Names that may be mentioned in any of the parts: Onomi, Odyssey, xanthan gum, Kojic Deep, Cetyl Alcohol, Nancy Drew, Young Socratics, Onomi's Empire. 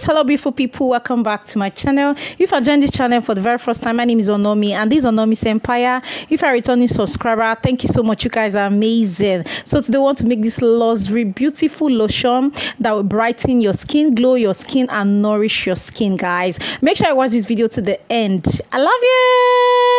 guys, hello beautiful people, welcome back to my channel. If I joined this channel for the very first time, my name is Onomi and this is Onomi's Empire. If you're a returning subscriber, thank you so much, you guys are amazing. So today I want to make this luxury beautiful lotion that will brighten your skin, glow your skin and nourish your skin. Guys, make sure you watch this video to the end. I love you.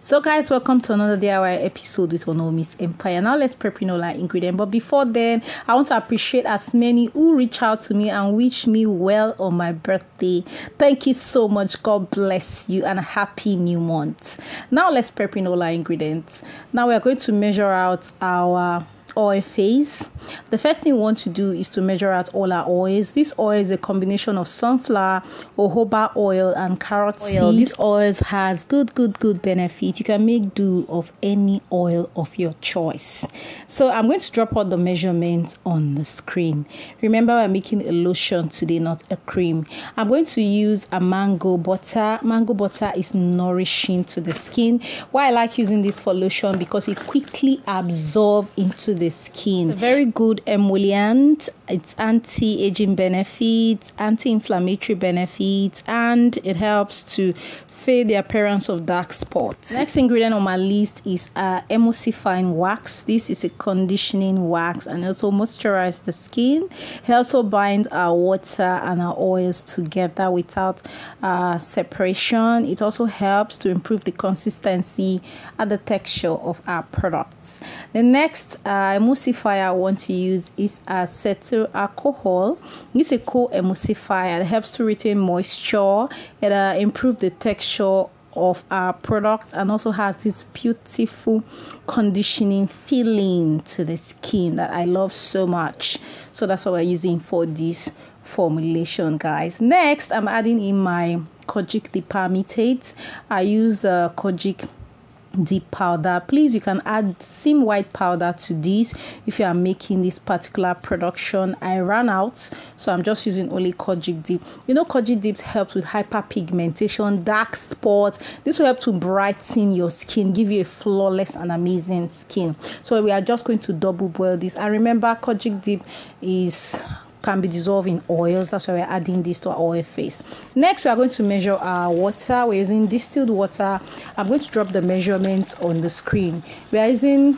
So guys, welcome to another DIY episode with Onomi's Empire. Now let's prepping all our ingredients. But before then, I want to appreciate as many who reach out to me and wish me well on my birthday. Thank you so much. God bless you and happy new month. Now let's prepping all our ingredients. Now we are going to measure out our oil phase. The first thing we want to do is to measure out all our oils. This oil is a combination of sunflower, jojoba oil and carrot oil. These oils has good benefit. You can make do of any oil of your choice. So I'm going to drop out the measurements on the screen. Remember, we're making a lotion today, not a cream. I'm going to use a mango butter. Mango butter is nourishing to the skin. Why I like using this for lotion, because it quickly absorbs into the skin. It's a very good emollient. It's anti-aging benefits, anti-inflammatory benefits, and it helps to fade the appearance of dark spots. Next ingredient on my list is emulsifying wax. This is a conditioning wax and also moisturizes the skin. It also binds our water and our oils together without separation. It also helps to improve the consistency and the texture of our products. The next emulsifier I want to use is Cetyl Alcohol. It's a co-emulsifier. It helps to retain moisture. It improves the texture of our products and also has this beautiful conditioning feeling to the skin that I love so much. So that's what we're using for this formulation, guys. Next, I'm adding in my Kojic Deep palmitate. I use Kojic Deep powder. Please, you can add same white powder to this if you are making this particular production. I ran out, so I'm just using only Kojic Deep. You know, Kojic Deep helps with hyperpigmentation, dark spots. This will help to brighten your skin, give you a flawless and amazing skin. So we are just going to double boil this. And remember, Kojic Deep can be dissolved in oils. That's why we're adding this to our oil phase. Next, we are going to measure our water. We're using distilled water. I'm going to drop the measurements on the screen. We are using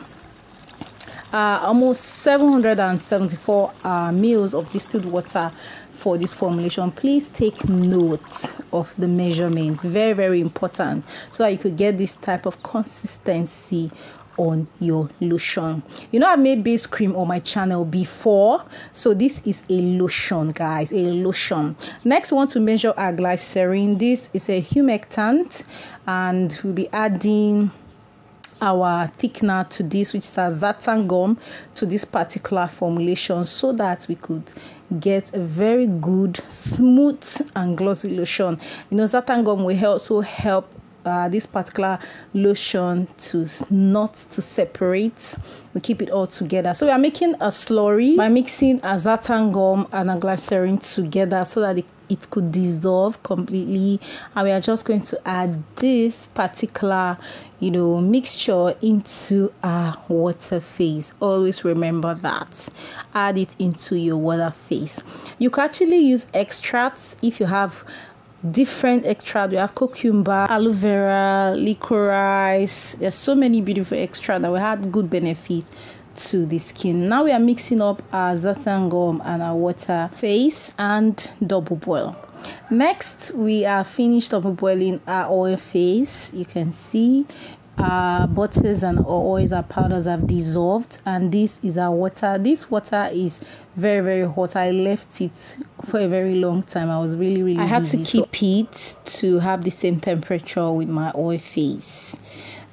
almost 774 mils of distilled water for this formulation. Please take note of the measurements. Very important, so that you could get this type of consistency on your lotion. You know, I made base cream on my channel before, so this is a lotion, guys, a lotion. Next, we want to measure our glycerin. This is a humectant and we'll be adding our thickener to this, which is our xanthan gum, to this particular formulation, so that we could get a very good, smooth and glossy lotion. You know, xanthan gum will also help this particular lotion to not to separate. We keep it all together. So we are making a slurry by mixing a xanthan gum and a glycerin together, so that it could dissolve completely. And we are just going to add this particular, you know, mixture into our water phase. Always remember that. Add it into your water phase. You can actually use extracts if you have different extract. We have cucumber, aloe vera, licorice. There's so many beautiful extract that we had good benefit to the skin. Now we are mixing up our xanthan gum and our water phase and double boil. Next, we are finished double boiling our oil phase. You can see our butters and oils, our powders have dissolved, and this is our water. This water is very hot. I left it for a very long time. I was really I had busy, to keep it to have the same temperature with my oil phase.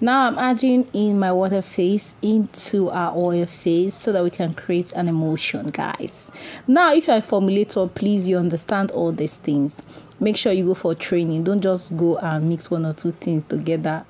Now I'm adding in my water phase into our oil phase, so that we can create an emulsion, guys. Now, if you're a formulator, please, you understand all these things. Make sure you go for training. Don't just go and mix one or two things together.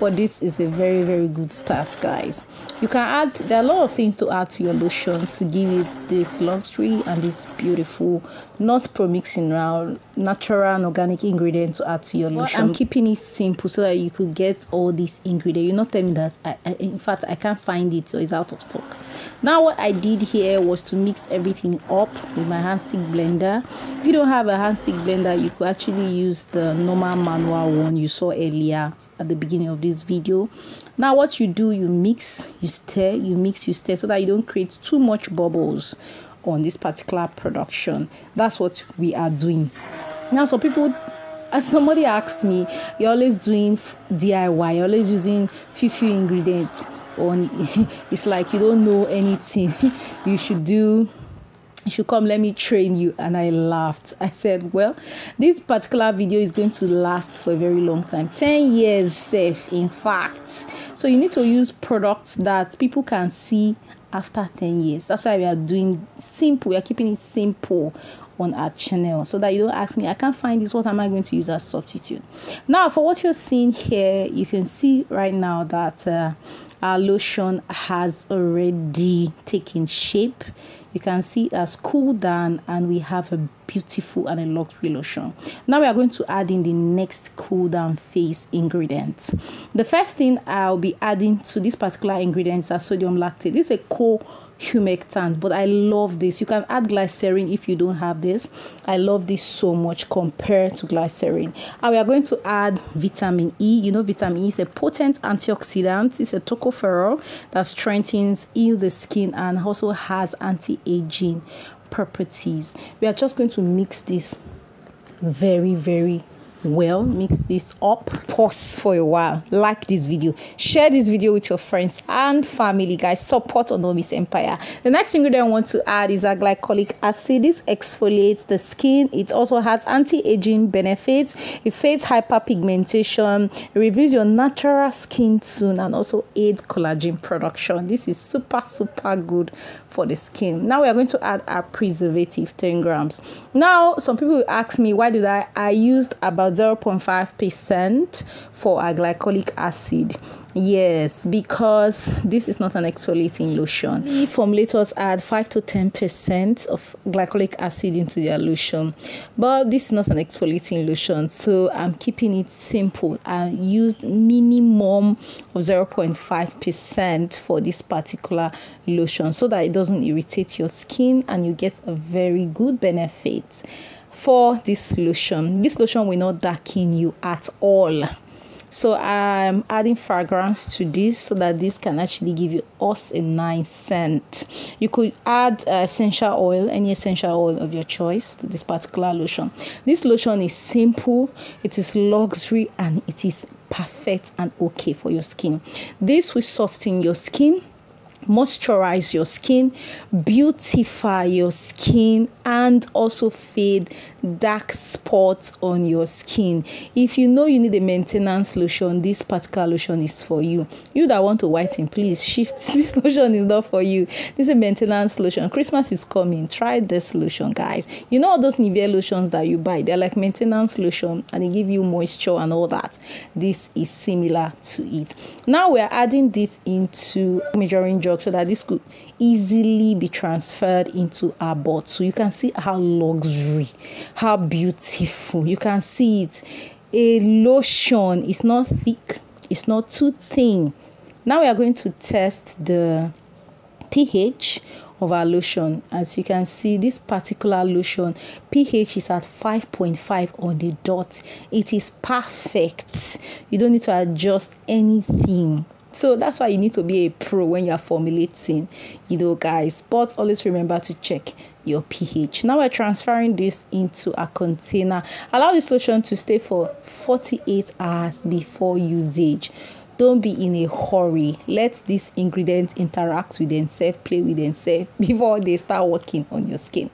But this is a very good start, guys. You can add, there are a lot of things to add to your lotion to give it this luxury and this beautiful, not promixing around, natural and organic ingredient to add to your lotion. I'm keeping it simple so that you could get all these ingredients. You're not telling me that in fact I can't find it or it's out of stock. Now what I did here was to mix everything up with my hand stick blender. If you don't have a hand stick blender, you could actually use the normal manual one you saw earlier at the beginning of this video. Now what you do, you mix, you stir, you mix, you stir, so that you don't create too much bubbles on this particular production. That's what we are doing now. So people, as somebody asked me, you're always doing DIY, you're always using few ingredients on it's like you don't know anything. You should come, let me train you. And I laughed. I said, well, this particular video is going to last for a very long time, 10 years safe, in fact. So you need to use products that people can see after 10 years. That's why we are doing simple. We are keeping it simple on our channel, so that you don't ask me, I can't find this, what am I going to use as substitute? Now for what you're seeing here, you can see right now that our lotion has already taken shape. You can see it has cooled down and we have a beautiful and a luxury lotion. Now we are going to add in the next cool down phase ingredient. The first thing I'll be adding to this particular ingredient is sodium lactate. This is a co-humectant, but I love this. You can add glycerin if you don't have this. I love this so much compared to glycerin. And we are going to add vitamin E. You know, vitamin E is a potent antioxidant. It's a tocopherol that strengthens, heals the skin, and also has anti-aging properties. We are just going to mix this very, very well. Mix this up, pause for a while, like this video, share this video with your friends and family. Guys, support Onomi's Empire. The next ingredient I want to add is our glycolic acid. This exfoliates the skin. It also has anti-aging benefits. It fades hyperpigmentation, it reveals your natural skin tone, and also aids collagen production. This is super good for the skin. Now we are going to add our preservative, 10 grams. Now some people will ask me, why did I used about 0.5% for our glycolic acid. Yes, because this is not an exfoliating lotion. Formulators add 5 to 10% of glycolic acid into their lotion, but this is not an exfoliating lotion, so I'm keeping it simple. I used minimum of 0.5% for this particular lotion so that it doesn't irritate your skin and you get a very good benefit for this lotion. This lotion will not darken you at all. So I'm adding fragrance to this so that this can actually give you us a nice scent. You could add essential oil, any essential oil of your choice to this particular lotion. This lotion is simple, it is luxury, and it is perfect and okay for your skin. This will soften your skin, moisturize your skin, beautify your skin, and also fade dark spots on your skin. If you know you need a maintenance lotion, this particular lotion is for you. You that want to whiten, please shift. This lotion is not for you. This is a maintenance lotion. Christmas is coming. Try this lotion, guys. You know all those Nivea lotions that you buy, they're like maintenance lotion and they give you moisture and all that. This is similar to it. Now we're adding this into measuring jug so that this could easily be transferred into our bottle. So you can see how luxury, how beautiful. You can see it. A lotion is not thick, it's not too thin. Now we are going to test the pH of our lotion. As you can see, this particular lotion pH is at 5.5 on the dot. It is perfect. You don't need to adjust anything. So that's why you need to be a pro when you're formulating, you know, guys. But always remember to check your pH. Now we're transferring this into a container. Allow this lotion to stay for 48 hours before usage. Don't be in a hurry. Let these ingredients interact with themselves, play with themselves before they start working on your skin.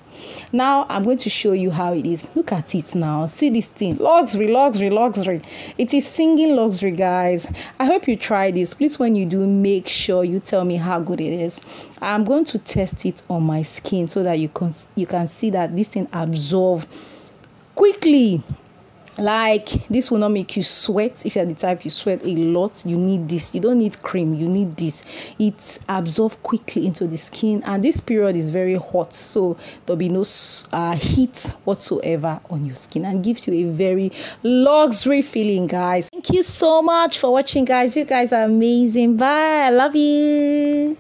Now I'm going to show you how it is. Look at it now. See this thing. Luxury, luxury, luxury. It is singing luxury, guys. I hope you try this. Please, when you do, make sure you tell me how good it is. I'm going to test it on my skin so that you can see that this thing absorbs quickly. Like, this will not make you sweat. If you're the type you sweat a lot, you need this. You don't need cream, you need this. It absorbs quickly into the skin, and this period is very hot, so there'll be no heat whatsoever on your skin, and gives you a very luxury feeling, guys. Thank you so much for watching, guys. You guys are amazing. Bye. I love you.